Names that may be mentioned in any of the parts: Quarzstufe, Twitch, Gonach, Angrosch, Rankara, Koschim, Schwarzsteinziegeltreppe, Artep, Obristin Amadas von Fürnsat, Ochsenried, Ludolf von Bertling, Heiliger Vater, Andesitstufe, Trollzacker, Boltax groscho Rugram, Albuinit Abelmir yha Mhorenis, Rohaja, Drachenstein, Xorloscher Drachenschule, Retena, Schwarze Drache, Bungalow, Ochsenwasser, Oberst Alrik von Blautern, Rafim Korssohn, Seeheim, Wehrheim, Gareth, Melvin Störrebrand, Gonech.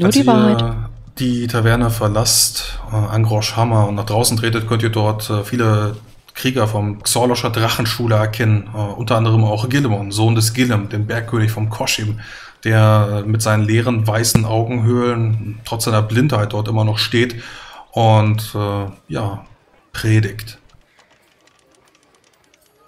Nur die Wahrheit. Die Taverne verlasst, an Grosch Hammer, und nach draußen tretet, könnt ihr dort viele Krieger vom Xorloscher Drachenschule erkennen, unter anderem auch Gilmon, Sohn des Gilim, dem Bergkönig vom Koschim, der mit seinen leeren weißen Augenhöhlen trotz seiner Blindheit dort immer noch steht und ja, predigt.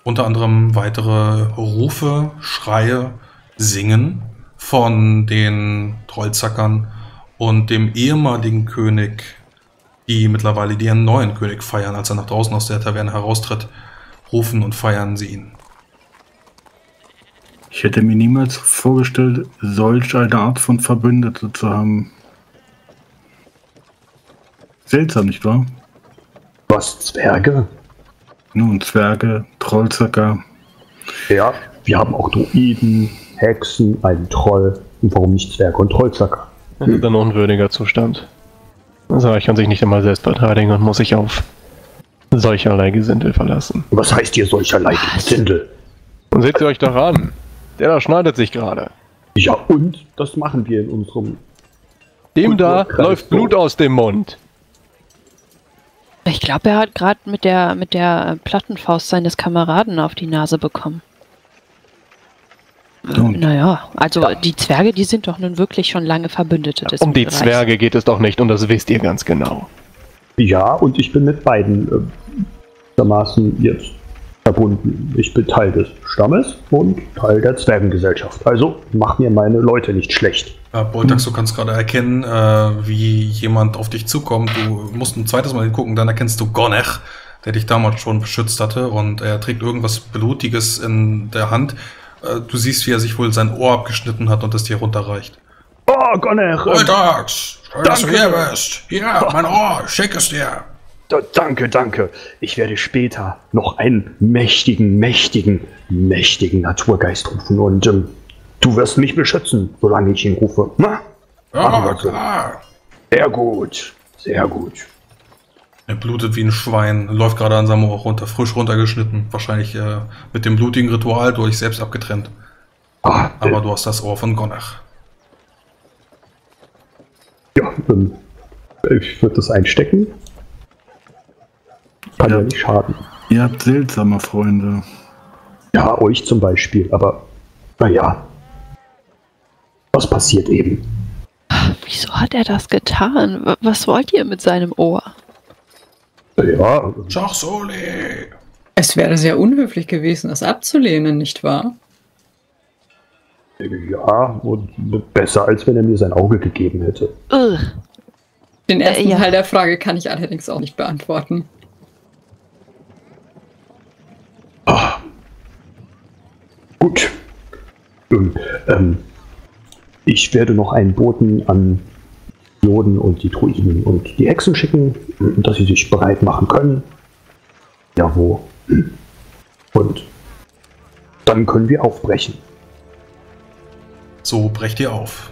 Unter anderem weitere Rufe, Schreie, Singen von den Trollzackern und dem ehemaligen König, die mittlerweile ihren neuen König feiern. Als er nach draußen aus der Taverne heraustritt, rufen und feiern sie ihn. Ich hätte mir niemals vorgestellt, solch eine Art von Verbündete zu haben. Seltsam, nicht wahr? Was, Zwerge? Nun, Zwerge, Trollzacker. Ja, wir haben auch Druiden, Hexen, einen Troll. Und warum nicht Zwerge und Trollzacker? Das ist dann unwürdiger Zustand. Also ich kann sich nicht einmal selbst verteidigen und muss sich auf solcherlei Gesindel verlassen. Was heißt hier solcherlei Gesindel? Und seht ihr euch doch an. Der da schneidet sich gerade. Ja, und das machen wir in unserem... Dem da läuft Blut aus dem Mund. Ich glaube, er hat gerade mit der Plattenfaust seines Kameraden auf die Nase bekommen. Naja, also ja. Die Zwerge, die sind doch nun wirklich schon lange Verbündete. Des um die Bereichs. Zwerge geht es doch nicht, und das wisst ihr ganz genau. Ja, und ich bin mit beiden dermaßen jetzt verbunden. Ich bin Teil des Stammes und Teil der Zwergengesellschaft. Also mach mir meine Leute nicht schlecht. Boltax, du kannst gerade erkennen, wie jemand auf dich zukommt. Du musst ein zweites Mal hingucken, dann erkennst du Gonech, der dich damals schon beschützt hatte, und er trägt irgendwas Blutiges in der Hand. Du siehst, wie er sich wohl sein Ohr abgeschnitten hat und es dir runterreicht. Oh, Gonech! Boltax! Schön, dass du hier bist! Hier, mein Ohr! Schick es dir! Danke, danke. Ich werde später noch einen mächtigen Naturgeist rufen, und du wirst mich beschützen, solange ich ihn rufe. Na? Ja, klar. Sehr gut, sehr gut. Er blutet wie ein Schwein, läuft gerade an seinem Ohr runter, frisch runtergeschnitten. Wahrscheinlich mit dem blutigen Ritual durch selbst abgetrennt. Ah, aber du hast das Ohr von Gonach. Ja, ich würde das einstecken. Kann ja nicht schaden. Ihr habt seltsame Freunde. Ja, euch zum Beispiel, aber naja. Was passiert eben? Ach, wieso hat er das getan? Was wollt ihr mit seinem Ohr? Ja, Schachsoli! Es wäre sehr unhöflich gewesen, das abzulehnen, nicht wahr? Ja, und besser, als wenn er mir sein Auge gegeben hätte. Den ersten Teil der Frage kann ich allerdings auch nicht beantworten. Ah. Gut. Ich werde noch einen Boten an Juden und die Druiden und die Hexen schicken, dass sie sich bereit machen können. Ja, wo? Und dann können wir aufbrechen. So brecht ihr auf.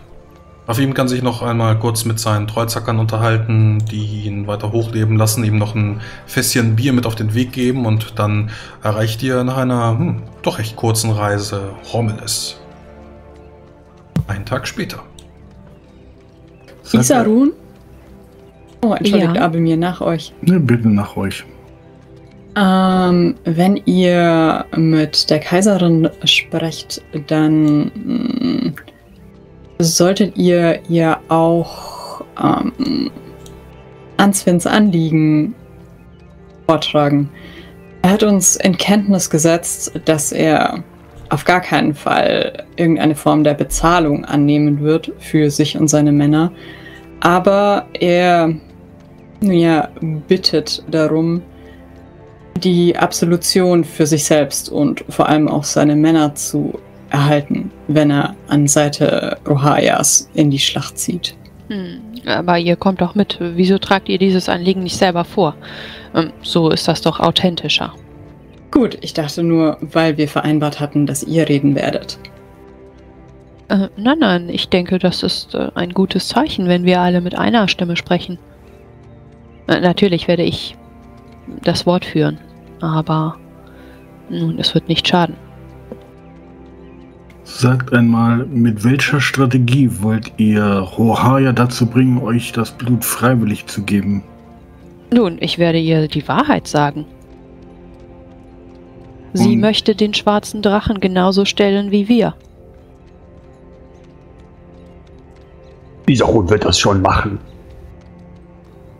Rafim kann sich noch einmal kurz mit seinen Trollzackern unterhalten, die ihn weiter hochleben lassen, ihm noch ein Fässchen Bier mit auf den Weg geben, und dann erreicht ihr nach einer doch recht kurzen Reise Hormeles. Einen Tag später. Isarun? Oh, entschuldigt, ja. Aber mir nach euch. Ne, bitte nach euch. Wenn ihr mit der Kaiserin sprecht, dann solltet ihr ihr auch Answins Anliegen vortragen. Er hat uns in Kenntnis gesetzt, dass er auf gar keinen Fall irgendeine Form der Bezahlung annehmen wird für sich und seine Männer. Aber er bittet darum, die Absolution für sich selbst und vor allem auch seine Männer zu erhalten, wenn er an Seite Rohajas in die Schlacht zieht. Aber ihr kommt doch mit. Wieso tragt ihr dieses Anliegen nicht selber vor? So ist das doch authentischer. Gut, ich dachte nur, weil wir vereinbart hatten, dass ihr reden werdet. Nein, ich denke, das ist ein gutes Zeichen, wenn wir alle mit einer Stimme sprechen. Natürlich werde ich das Wort führen, aber nun, es wird nicht schaden. Sagt einmal, mit welcher Strategie wollt ihr Rohaja dazu bringen, euch das Blut freiwillig zu geben? Nun, ich werde ihr die Wahrheit sagen. Sie möchte den schwarzen Drachen genauso stellen wie wir. Isarun wird das schon machen.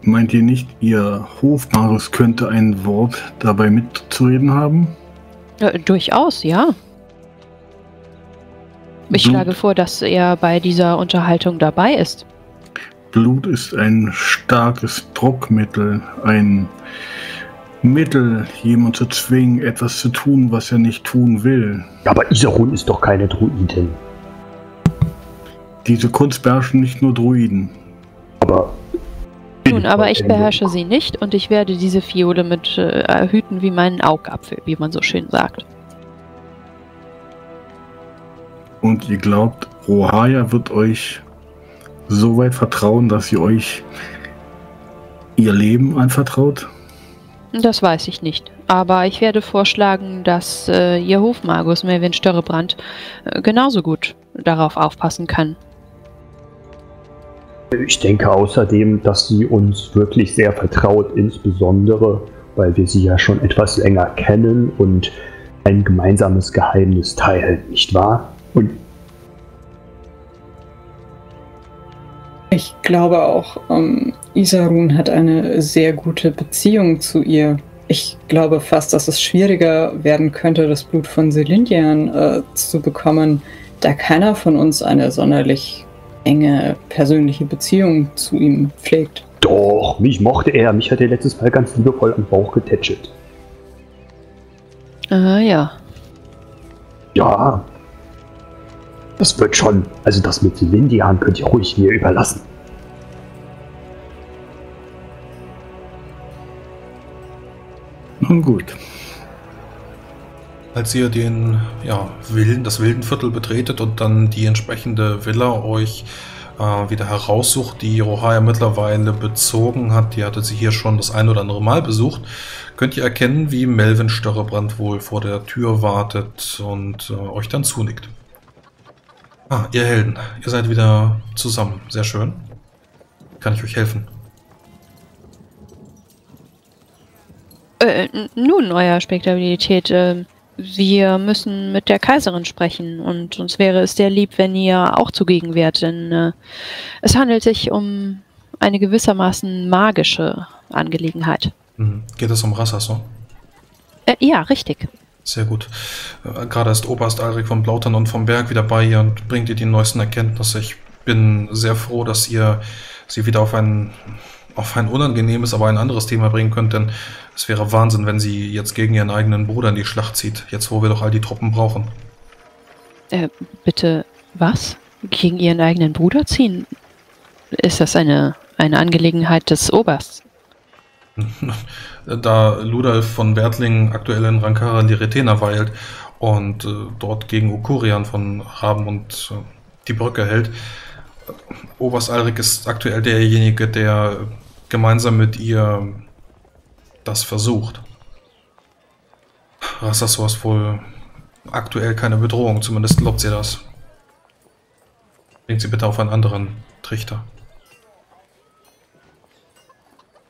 Meint ihr nicht, ihr Hofmagus könnte ein Wort dabei mitzureden haben? Durchaus, ja. Ich schlage vor, dass er bei dieser Unterhaltung dabei ist. Blut ist ein starkes Druckmittel, ein Mittel, jemanden zu zwingen, etwas zu tun, was er nicht tun will. Aber Isarun ist doch keine Druidin. Diese Kunst beherrschen nicht nur Druiden. Aber... Nun, aber ich beherrsche sie nicht und ich werde diese Fiole mit hüten wie meinen Augapfel, wie man so schön sagt. Und ihr glaubt, Rohaja wird euch so weit vertrauen, dass sie euch ihr Leben anvertraut? Das weiß ich nicht. Aber ich werde vorschlagen, dass ihr Hofmagus Melvin Störrebrand genauso gut darauf aufpassen kann. Ich denke außerdem, dass sie uns wirklich sehr vertraut, insbesondere, weil wir sie ja schon etwas länger kennen und ein gemeinsames Geheimnis teilen, nicht wahr? Und ich glaube auch, Isarun hat eine sehr gute Beziehung zu ihr. Ich glaube fast, dass es schwieriger werden könnte, das Blut von Selindian zu bekommen, da keiner von uns eine sonderlich enge persönliche Beziehung zu ihm pflegt. Doch, mich mochte er. Mich hat er letztes Mal ganz liebevoll am Bauch getätschelt. Ah, ja. Ja. Das wird schon. Also das mit Selindian könnt ihr ruhig mir überlassen. Nun gut. Als ihr den, das Wildenviertel betretet und dann die entsprechende Villa euch wieder heraussucht, die Rohaja mittlerweile bezogen hat, die hatte sie hier schon das ein oder andere Mal besucht, könnt ihr erkennen, wie Melvin Störrebrand wohl vor der Tür wartet und euch dann zunickt. Ah, ihr Helden, ihr seid wieder zusammen. Sehr schön. Kann ich euch helfen? Nun, Euer Spektabilität, wir müssen mit der Kaiserin sprechen und uns wäre es sehr lieb, wenn ihr auch zugegen wärt, denn es handelt sich um eine gewissermaßen magische Angelegenheit. Mhm. Geht es um Rassasson? Ja, richtig. Sehr gut. Gerade ist Oberst Alrik von Blautern und vom Berg wieder bei ihr und bringt ihr die neuesten Erkenntnisse. Ich bin sehr froh, dass ihr sie wieder auf ein unangenehmes, aber ein anderes Thema bringen könnt, denn es wäre Wahnsinn, wenn sie jetzt gegen ihren eigenen Bruder in die Schlacht zieht, jetzt wo wir doch all die Truppen brauchen. Bitte, was? Gegen ihren eigenen Bruder ziehen? Ist das eine Angelegenheit des Obersts? Da Ludolf von Bertling aktuell in Rankara in die Retena weilt und dort gegen Okurian von Raben und die Brücke hält. Oberst Alrik ist aktuell derjenige, der gemeinsam mit ihr das versucht. Rassasson ist wohl aktuell keine Bedrohung, zumindest glaubt sie das. Bringt sie bitte auf einen anderen Trichter.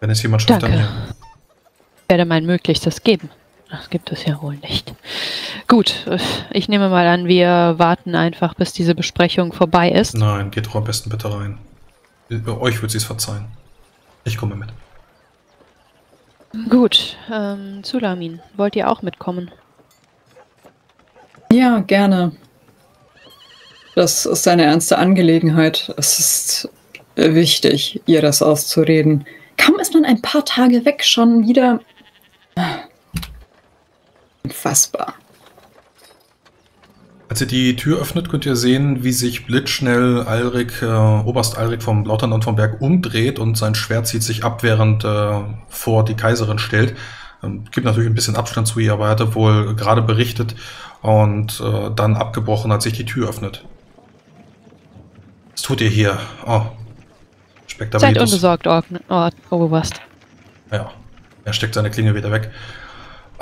Wenn es jemand schafft, dann ja. Ich werde mein Möglichstes geben. Das gibt es ja wohl nicht. Gut, ich nehme mal an, wir warten einfach, bis diese Besprechung vorbei ist. Nein, geht doch am besten bitte rein. Euch wird sie es verzeihen. Ich komme mit. Gut, Zulamin, wollt ihr auch mitkommen? Ja, gerne. Das ist eine ernste Angelegenheit. Es ist wichtig, ihr das auszureden. Kaum ist man ein paar Tage weg, schon wieder... Unfassbar. Als ihr die Tür öffnet, könnt ihr sehen, wie sich blitzschnell Alrik, Oberst Alrik vom Blautern und vom Berg umdreht und sein Schwert zieht sich ab, während vor die Kaiserin stellt. Gibt natürlich ein bisschen Abstand zu ihr, aber er hatte wohl gerade berichtet und dann abgebrochen, als sich die Tür öffnet. Was tut ihr hier? Oh. Seid unbesorgt, Oberst. Ja, er steckt seine Klinge wieder weg.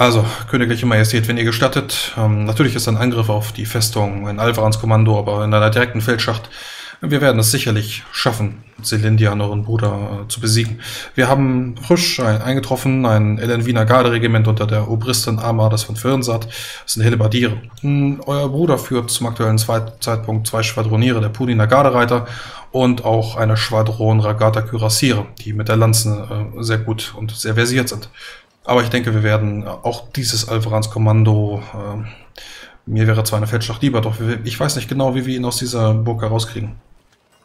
Also, Königliche Majestät, wenn ihr gestattet, natürlich ist ein Angriff auf die Festung ein Alvarans Kommando, aber in einer direkten Feldschacht. Wir werden es sicherlich schaffen, Selindian, euren Bruder, zu besiegen. Wir haben frisch eingetroffen ein Wiener Garderegiment unter der Obristin Amadas von Fürnsat. Das sind Hellebardiere. Euer Bruder führt zum aktuellen Zeitpunkt 2 Schwadroniere der Pudiner Gardereiter und auch eine Schwadron Ragata Kürassiere, die mit der Lanze sehr gut und sehr versiert sind. Aber ich denke, wir werden auch dieses Alvarans-Kommando, mir wäre zwar eine Feldschlacht lieber, doch ich weiß nicht genau, wie wir ihn aus dieser Burg herauskriegen.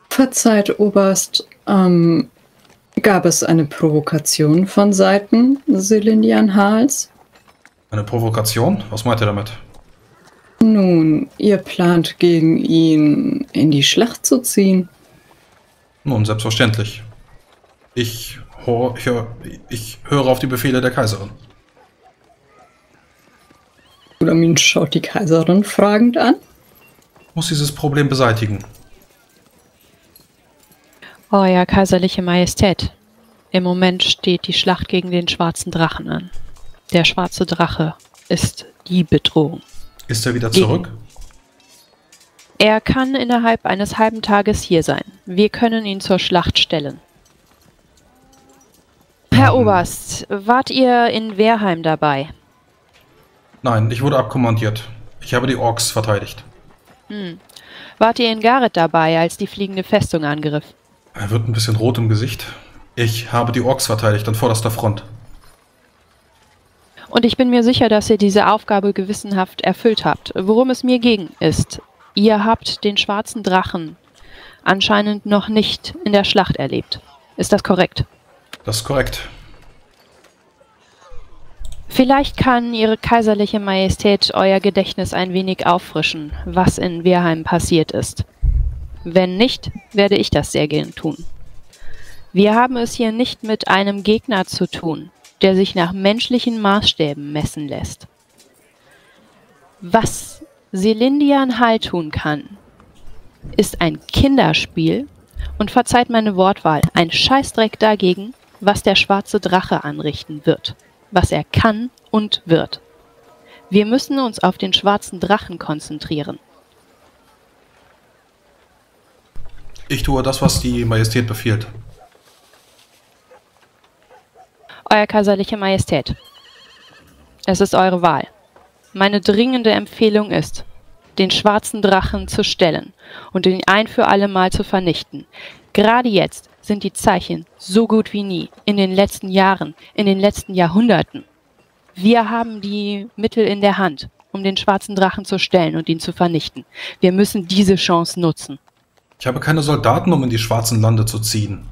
Verzeiht, Oberst, gab es eine Provokation von Seiten Selindian Hals? Eine Provokation? Was meint ihr damit? Nun, ihr plant gegen ihn in die Schlacht zu ziehen. Nun, selbstverständlich. Ich höre auf die Befehle der Kaiserin. Zulamin schaut die Kaiserin fragend an. Muss dieses Problem beseitigen. Oh ja, Kaiserliche Majestät. Im Moment steht die Schlacht gegen den Schwarzen Drachen an. Der Schwarze Drache ist die Bedrohung. Ist er wieder zurück? Er kann innerhalb eines halben Tages hier sein. Wir können ihn zur Schlacht stellen. Herr Oberst, wart ihr in Wehrheim dabei? Nein, ich wurde abkommandiert. Ich habe die Orks verteidigt. Hm. Wart ihr in Gareth dabei, als die fliegende Festung angriff? Er wird ein bisschen rot im Gesicht. Ich habe die Orks verteidigt an vorderster Front. Und ich bin mir sicher, dass ihr diese Aufgabe gewissenhaft erfüllt habt. Worum es mir ging, ist, ihr habt den Schwarzen Drachen anscheinend noch nicht in der Schlacht erlebt. Ist das korrekt? Das ist korrekt. Vielleicht kann Ihre Kaiserliche Majestät euer Gedächtnis ein wenig auffrischen, was in Wehrheim passiert ist. Wenn nicht, werde ich das sehr gern tun. Wir haben es hier nicht mit einem Gegner zu tun, der sich nach menschlichen Maßstäben messen lässt. Was Selindian Hall tun kann, ist ein Kinderspiel und, verzeiht meine Wortwahl, ein Scheißdreck dagegen, was der Schwarze Drache anrichten wird. Was er kann und wird. Wir müssen uns auf den Schwarzen Drachen konzentrieren. Ich tue das, was die Majestät befiehlt. Euer Kaiserliche Majestät, es ist eure Wahl. Meine dringende Empfehlung ist, den Schwarzen Drachen zu stellen und ihn ein für alle Mal zu vernichten. Gerade jetzt sind die Zeichen so gut wie nie, in den letzten Jahren, in den letzten Jahrhunderten. Wir haben die Mittel in der Hand, um den Schwarzen Drachen zu stellen und ihn zu vernichten. Wir müssen diese Chance nutzen. Ich habe keine Soldaten, um in die Schwarzen Lande zu ziehen.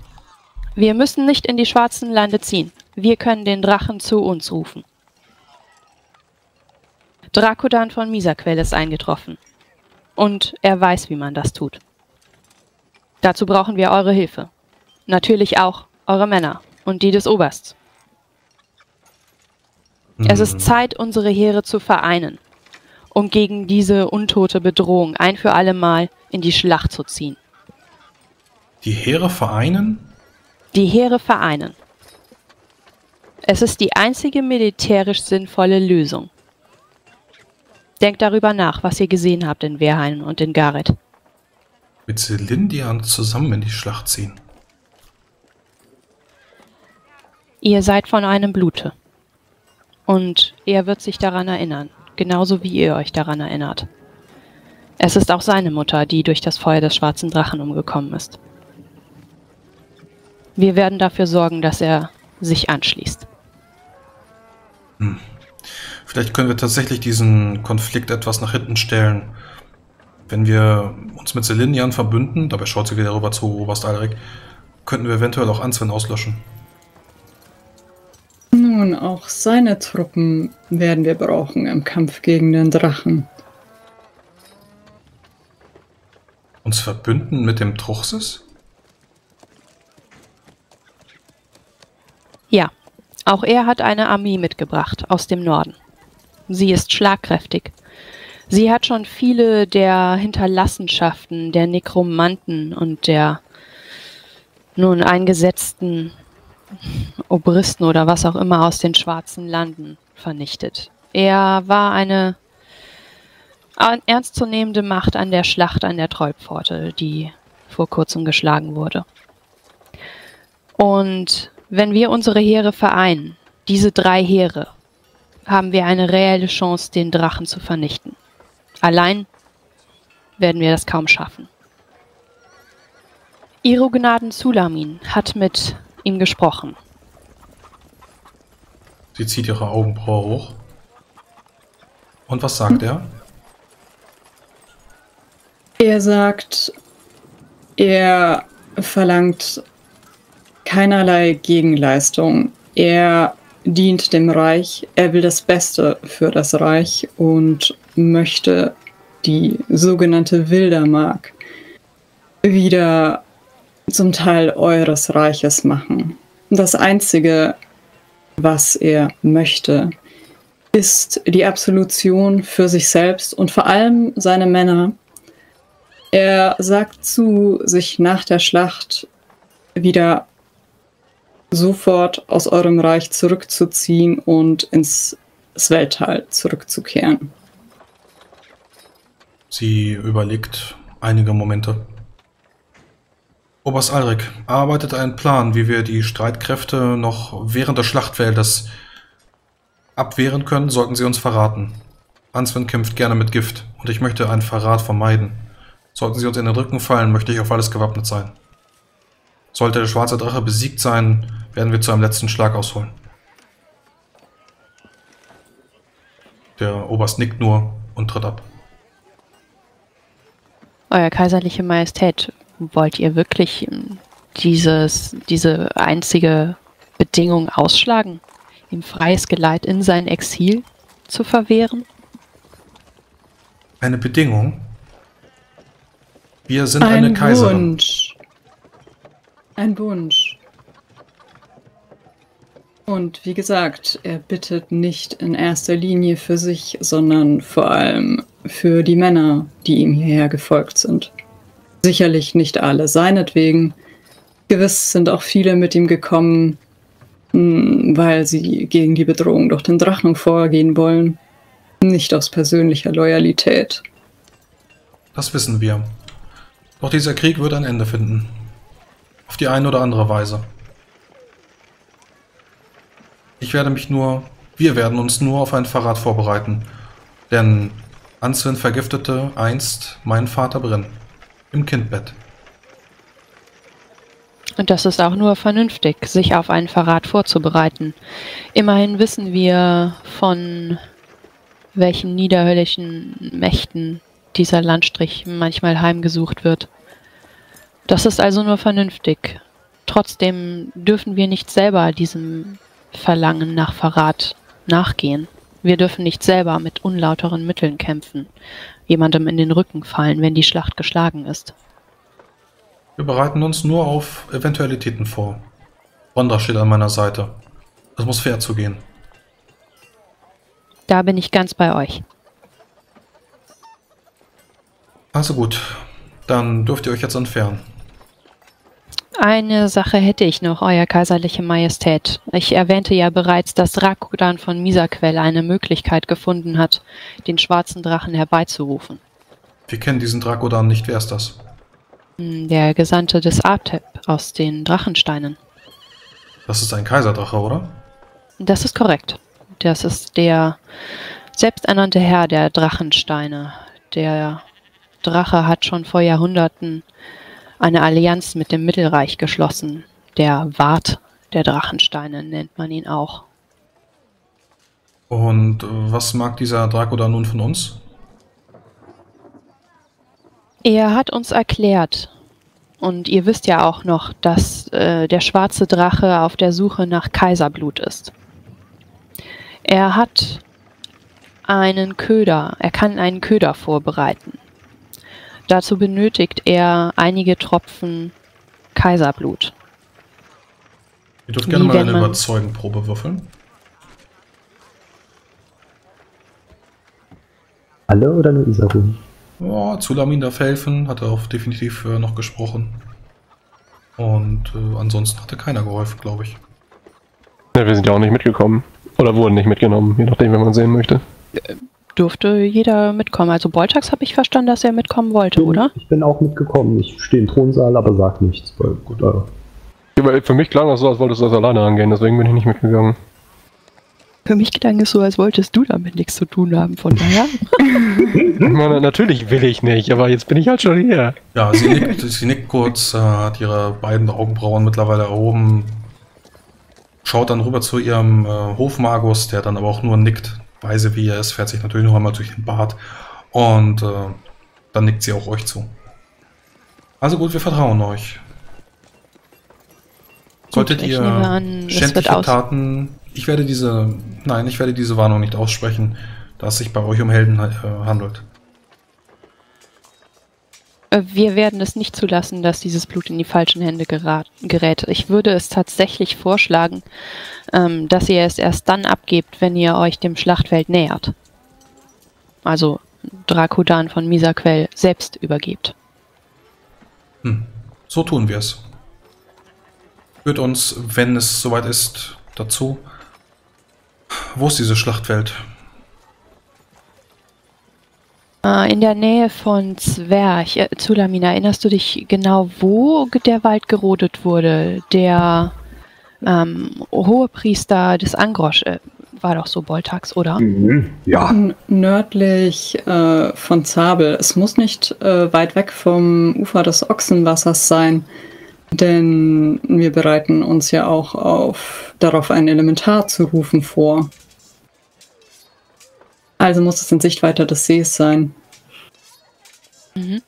Wir müssen nicht in die Schwarzen Lande ziehen. Wir können den Drachen zu uns rufen. Drakodan von Mishaquel ist eingetroffen. Und er weiß, wie man das tut. Dazu brauchen wir eure Hilfe. Natürlich auch eure Männer und die des Obersts. Es ist Zeit, unsere Heere zu vereinen, um gegen diese untote Bedrohung ein für alle Mal in die Schlacht zu ziehen. Die Heere vereinen? Die Heere vereinen. Es ist die einzige militärisch sinnvolle Lösung. Denkt darüber nach, was ihr gesehen habt in Wehrheim und in Gareth. Mit Selindian zusammen in die Schlacht ziehen. Ihr seid von einem Blute. Und er wird sich daran erinnern, genauso wie ihr euch daran erinnert. Es ist auch seine Mutter, die durch das Feuer des Schwarzen Drachen umgekommen ist. Wir werden dafür sorgen, dass er sich anschließt. Hm. Vielleicht können wir tatsächlich diesen Konflikt etwas nach hinten stellen. Wenn wir uns mit Selindian verbünden, dabei schaut sie wieder rüber zu Oberst Alrik, könnten wir eventuell auch Answin auslöschen. Nun, auch seine Truppen werden wir brauchen im Kampf gegen den Drachen. Uns verbünden mit dem Truchsis? Ja, auch er hat eine Armee mitgebracht aus dem Norden. Sie ist schlagkräftig. Sie hat schon viele der Hinterlassenschaften der Nekromanten und der nun eingesetzten Obristen oder was auch immer aus den Schwarzen Landen vernichtet. Er war eine ernstzunehmende Macht an der Schlacht an der Trollpforte, die vor kurzem geschlagen wurde. Und wenn wir unsere Heere vereinen, diese drei Heere, haben wir eine reelle Chance, den Drachen zu vernichten. Allein werden wir das kaum schaffen. Ihre Gnaden Zulamin hat mit ihm gesprochen. Sie zieht ihre Augenbraue hoch. Und was sagt er? Er sagt, er verlangt keinerlei Gegenleistung. Er dient dem Reich, er will das Beste für das Reich und möchte die sogenannte Wildermark wieder zum Teil eures Reiches machen. Das Einzige, was er möchte, ist die Absolution für sich selbst und vor allem seine Männer. Er sagt zu, sich nach der Schlacht wieder sofort aus eurem Reich zurückzuziehen und ins Weltall zurückzukehren. Sie überlegt einige Momente. Oberst Alrik arbeitet einen Plan, wie wir die Streitkräfte noch während des Schlachtfeldes abwehren können, sollten sie uns verraten. Answin kämpft gerne mit Gift und ich möchte einen Verrat vermeiden. Sollten sie uns in den Rücken fallen, möchte ich auf alles gewappnet sein. Sollte der schwarze Drache besiegt sein, werden wir zu einem letzten Schlag ausholen. Der Oberst nickt nur und tritt ab. Euer kaiserliche Majestät, wollt ihr wirklich diese einzige Bedingung ausschlagen, ihm freies Geleit in sein Exil zu verwehren? Eine Bedingung? Wir sind eine Kaiserin. Wunsch. Ein Wunsch. Und wie gesagt, er bittet nicht in erster Linie für sich, sondern vor allem für die Männer, die ihm hierher gefolgt sind. Sicherlich nicht alle seinetwegen. Gewiss sind auch viele mit ihm gekommen, weil sie gegen die Bedrohung durch den Drachen vorgehen wollen. Nicht aus persönlicher Loyalität. Das wissen wir. Doch dieser Krieg wird ein Ende finden. Auf die eine oder andere Weise. Wir werden uns nur auf einen Verrat vorbereiten. Denn Answin vergiftete einst meinen Vater Brinn. Im Kindbett. Und das ist auch nur vernünftig, sich auf einen Verrat vorzubereiten. Immerhin wissen wir, von welchen niederhöllischen Mächten dieser Landstrich manchmal heimgesucht wird. Das ist also nur vernünftig. Trotzdem dürfen wir nicht selber diesem Verlangen nach Verrat nachgehen. Wir dürfen nicht selber mit unlauteren Mitteln kämpfen, jemandem in den Rücken fallen, wenn die Schlacht geschlagen ist. Wir bereiten uns nur auf Eventualitäten vor. Wanda steht an meiner Seite. Es muss fair zugehen. Da bin ich ganz bei euch. Also gut, dann dürft ihr euch jetzt entfernen. Eine Sache hätte ich noch, Euer Kaiserliche Majestät. Ich erwähnte ja bereits, dass Drakodan von Mishaquel eine Möglichkeit gefunden hat, den schwarzen Drachen herbeizurufen. Wir kennen diesen Drakodan nicht. Wer ist das? Der Gesandte des Artep aus den Drachensteinen. Das ist ein Kaiserdrache, oder? Das ist korrekt. Das ist der selbsternannte Herr der Drachensteine. Der Drache hat schon vor Jahrhunderten eine Allianz mit dem Mittelreich geschlossen. Der Wart der Drachensteine nennt man ihn auch. Und was mag dieser Drakodan nun von uns? Er hat uns erklärt, und ihr wisst ja auch noch, dass der schwarze Drache auf der Suche nach Kaiserblut ist. Er hat einen Köder, er kann einen Köder vorbereiten. Dazu benötigt er einige Tropfen Kaiserblut. Ihr dürft gerne mal eine Überzeugenprobe würfeln. Alle oder nur Isarun? Ja, Zulamin darf helfen, hat er auch definitiv noch gesprochen. Und ansonsten hatte keiner geholfen, glaube ich. Ja, wir sind ja auch nicht mitgekommen. Oder wurden nicht mitgenommen, je nachdem, wenn man sehen möchte. Dürfte jeder mitkommen. Also Boltax habe ich verstanden, dass er mitkommen wollte, oder? Ich bin auch mitgekommen. Ich stehe im Thronsaal, aber sag nichts. Weil, gut, ja, für mich klang das so, als wolltest du das alleine angehen, deswegen bin ich nicht mitgegangen. Für mich klang es so, als wolltest du damit nichts zu tun haben, von daher. Ich meine, natürlich will ich nicht, aber jetzt bin ich halt schon hier. Ja, sie nickt kurz, hat ihre beiden Augenbrauen mittlerweile erhoben, schaut dann rüber zu ihrem Hofmagus, der dann aber auch nur nickt, weise wie er ist, fährt sich natürlich noch einmal durch den Bart und dann nickt sie auch euch zu. Also gut, wir vertrauen euch. Solltet ihr schändliche Taten... Ich werde diese Warnung nicht aussprechen, dass es sich bei euch um Helden handelt. Wir werden es nicht zulassen, dass dieses Blut in die falschen Hände gerät. Ich würde es tatsächlich vorschlagen, dass ihr es erst dann abgebt, wenn ihr euch dem Schlachtfeld nähert. Also Drakodan von Mishaquel selbst übergebt. Hm. So tun wir es. Führt uns, wenn es soweit ist, dazu. Wo ist dieses Schlachtfeld? In der Nähe von Zwerch. Zulamin, erinnerst du dich genau, wo der Wald gerodet wurde? Der Hohepriester des Angrosch war doch so Boltax, oder? Mhm. Ja. Nördlich von Zabel. Es muss nicht weit weg vom Ufer des Ochsenwassers sein. Denn wir bereiten uns ja auch darauf, ein Elementar zu rufen vor. Also muss es in Sichtweite des Sees sein. Mhm.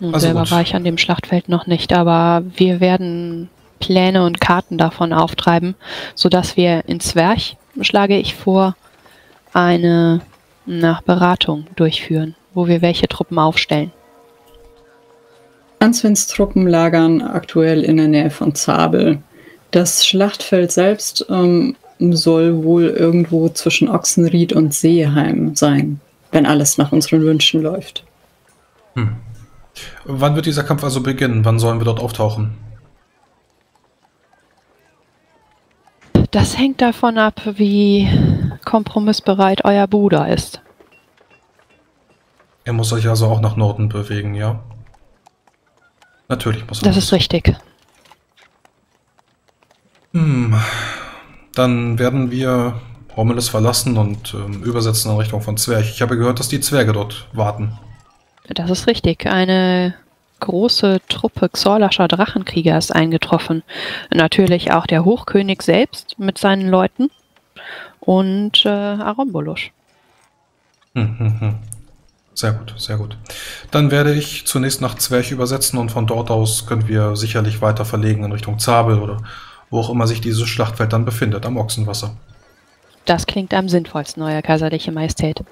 Nun, also selber gut. War ich an dem Schlachtfeld noch nicht, aber wir werden Pläne und Karten davon auftreiben, sodass wir in Zwerch, schlage ich vor, eine Beratung durchführen, wo wir welche Truppen aufstellen. Answins Truppen lagern aktuell in der Nähe von Zabel. Das Schlachtfeld selbst soll wohl irgendwo zwischen Ochsenried und Seeheim sein, wenn alles nach unseren Wünschen läuft. Hm. Wann wird dieser Kampf also beginnen? Wann sollen wir dort auftauchen? Das hängt davon ab, wie kompromissbereit euer Bruder ist. Er muss euch also auch nach Norden bewegen, ja? Natürlich muss man. Das ist richtig. Hm. Dann werden wir Hormeles verlassen und übersetzen in Richtung von Zwerch. Ich habe gehört, dass die Zwerge dort warten. Das ist richtig. Eine große Truppe Xorloscher Drachenkrieger ist eingetroffen. Natürlich auch der Hochkönig selbst mit seinen Leuten und Arombolusch. Sehr gut, sehr gut. Dann werde ich zunächst nach Zwerch übersetzen und von dort aus können wir sicherlich weiter verlegen in Richtung Zabel oder wo auch immer sich dieses Schlachtfeld dann befindet, am Ochsenwasser. Das klingt am sinnvollsten, Euer Kaiserliche Majestät.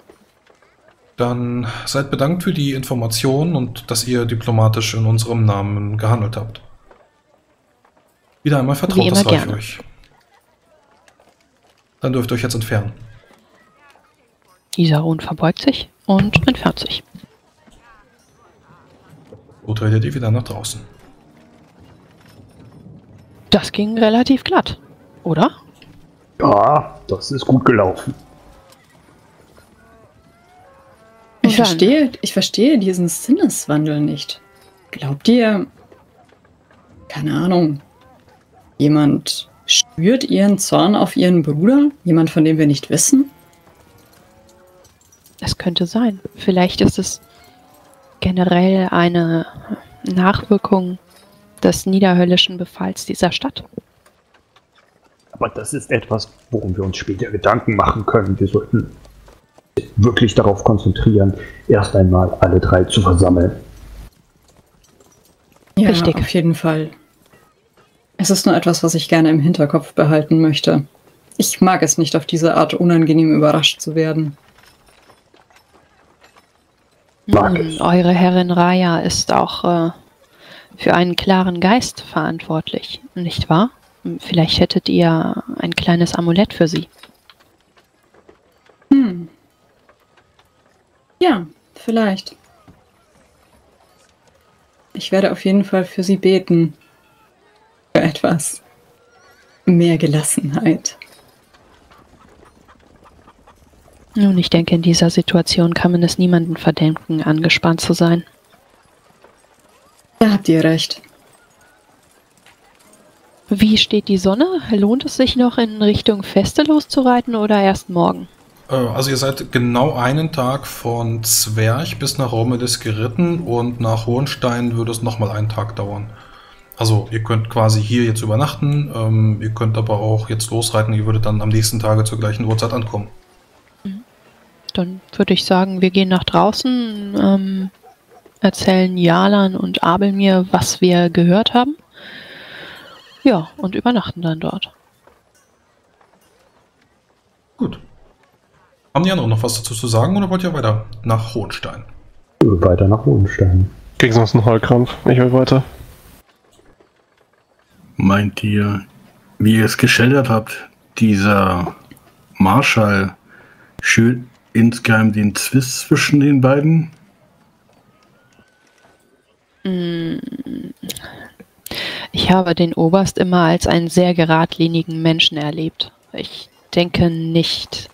Dann seid bedankt für die Information und dass ihr diplomatisch in unserem Namen gehandelt habt. Wieder einmal vertraut das Reich euch. Dann dürft ihr euch jetzt entfernen. Isarun verbeugt sich und entfernt sich. Wo tretet ihr wieder nach draußen? Das ging relativ glatt, oder? Ja, das ist gut gelaufen. Ich verstehe diesen Sinneswandel nicht. Glaubt ihr, keine Ahnung, jemand spürt ihren Zorn auf ihren Bruder? Jemand, von dem wir nicht wissen? Es könnte sein. Vielleicht ist es generell eine Nachwirkung des niederhöllischen Befalls dieser Stadt. Aber das ist etwas, worum wir uns später Gedanken machen können. Wir sollten wirklich darauf konzentrieren, erst einmal alle drei zu versammeln. Ja, richtig. Auf jeden Fall. Es ist nur etwas, was ich gerne im Hinterkopf behalten möchte. Ich mag es nicht, auf diese Art unangenehm überrascht zu werden. Eure Herrin Raya ist auch für einen klaren Geist verantwortlich, nicht wahr? Vielleicht hättet ihr ein kleines Amulett für sie. Hm. Ja, vielleicht. Ich werde auf jeden Fall für sie beten. Für etwas. mehr Gelassenheit. Nun, ich denke, in dieser Situation kann man es niemandem verdenken, angespannt zu sein. Da habt ihr recht. Wie steht die Sonne? Lohnt es sich noch, in Richtung Feste loszureiten oder erst morgen? Also ihr seid genau einen Tag von Zwerch bis nach Rommilys geritten und nach Hohenstein würde es nochmal einen Tag dauern. Also ihr könnt quasi hier jetzt übernachten, ihr könnt aber auch jetzt losreiten, ihr würdet dann am nächsten Tage zur gleichen Uhrzeit ankommen. Dann würde ich sagen, wir gehen nach draußen, erzählen Jalan und Abel mir, was wir gehört haben. Ja, und übernachten dann dort. Gut. Haben die anderen noch was dazu zu sagen oder wollt ihr weiter nach Hohenstein? Weiter nach Hohenstein. Krieg sonst einen Heulkrampf. Ich will weiter. Meint ihr, wie ihr es geschildert habt, dieser Marschall schön insgeheim den Zwist zwischen den beiden? Ich habe den Oberst immer als einen sehr geradlinigen Menschen erlebt. Ich denke nicht.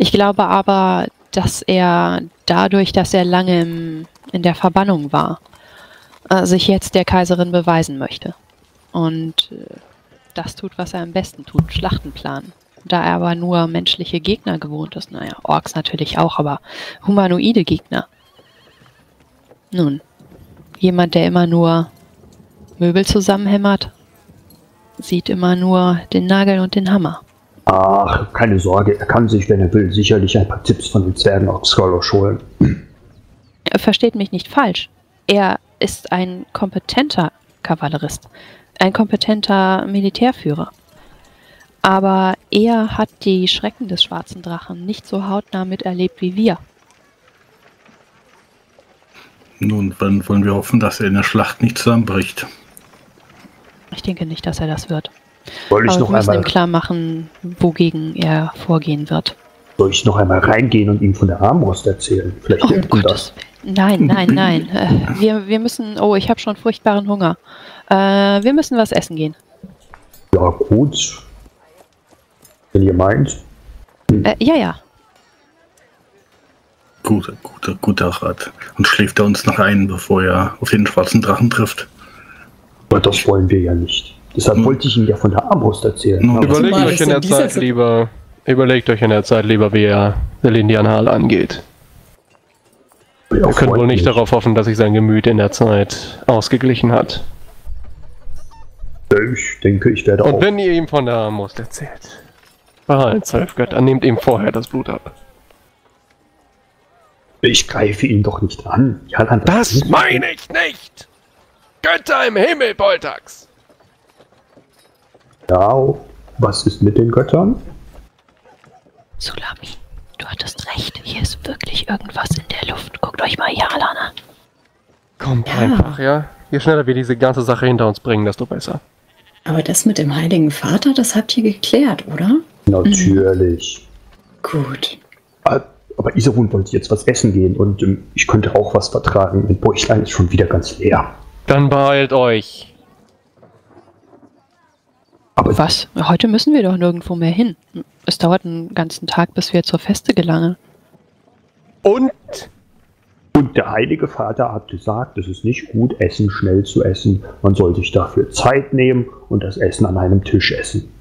Ich glaube aber, dass er dadurch, dass er lange in der Verbannung war, sich jetzt der Kaiserin beweisen möchte. Und das tut, was er am besten tut, Schlachten planen. Da er aber nur menschliche Gegner gewohnt ist. Naja, Orks natürlich auch, aber humanoide Gegner. Nun, jemand, der immer nur Möbel zusammenhämmert, sieht immer nur den Nagel und den Hammer. Ach, keine Sorge, er kann sich, wenn er will, sicherlich ein paar Tipps von den Zwergen auf Xorlosch holen. Versteht mich nicht falsch. Er ist ein kompetenter Kavallerist, ein kompetenter Militärführer. Aber er hat die Schrecken des Schwarzen Drachen nicht so hautnah miterlebt wie wir. Nun, dann wollen wir hoffen, dass er in der Schlacht nicht zusammenbricht. Ich denke nicht, dass er das wird. Aber wir müssen ihm klar machen, wogegen er vorgehen wird. Soll ich noch einmal reingehen und ihm von der Armbrust erzählen? Vielleicht hilft ihm das. Nein, nein, nein. Wir müssen... Oh, ich habe schon furchtbaren Hunger. Wir müssen was essen gehen. Ja, gut. Wenn ihr meint. Hm. Ja, ja. Guter Rat. Und schläft er uns noch ein, bevor er auf den Schwarzen Drachen trifft? Aber das wollen wir ja nicht. Deshalb wollte ich ihm ja von der Armbrust erzählen. Überlegt euch in der Zeit lieber, wie er Selindian Hal angeht. Wir können wohl nicht darauf hoffen, dass sich sein Gemüt in der Zeit ausgeglichen hat. Ich denke, ich werde auch... Und wenn ihr ihm von der Armbrust erzählt, behalt's, Halfgötter, nehmt ihm vorher das Blut ab. Ich greife ihn doch nicht an. Jalan, das meine ich nicht! Götter im Himmel, Boltax! Ja, was ist mit den Göttern? Zulamin, du hattest recht. Hier ist wirklich irgendwas in der Luft. Guckt euch mal Jalan an. Kommt einfach, ja? Je schneller wir diese ganze Sache hinter uns bringen, desto besser. Aber das mit dem Heiligen Vater, das habt ihr geklärt, oder? Natürlich. Gut. Aber Isarun wollte jetzt was essen gehen und ich könnte auch was vertragen. Mein Bäuchlein ist schon wieder ganz leer. Dann beeilt euch. Aber was? Heute müssen wir doch nirgendwo mehr hin. Es dauert einen ganzen Tag, bis wir zur Feste gelangen. Und der Heilige Vater hat gesagt, es ist nicht gut, Essen schnell zu essen. Man soll sich dafür Zeit nehmen und das Essen an einem Tisch essen.